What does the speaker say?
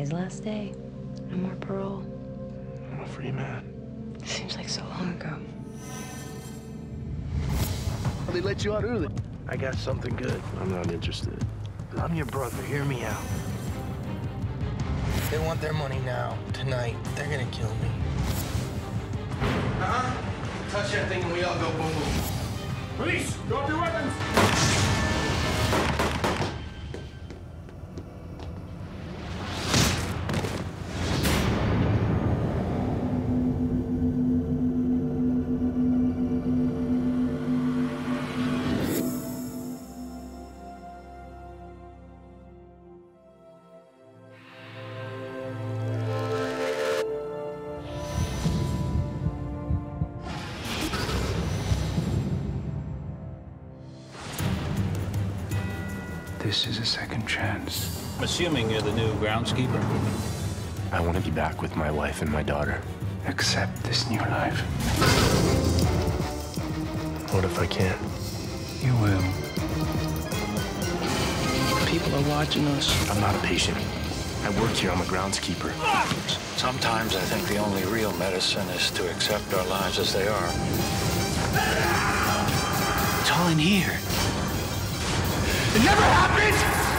His last day. No more parole. I'm a free man. Seems like so long ago. They let you out early. I got something good. I'm not interested. I'm your brother. Hear me out. They want their money now. Tonight. They're gonna kill me. Uh-huh. Touch that thing and we all go boom boom. Police! Drop your weapons! This is a second chance. I'm assuming you're the new groundskeeper. I want to be back with my wife and my daughter. Accept this new life. What if I can't? You will. People are watching us. I'm not a patient. I work here. I'm a groundskeeper. Sometimes I think the only real medicine is to accept our lives as they are. It's all in here. It never happened!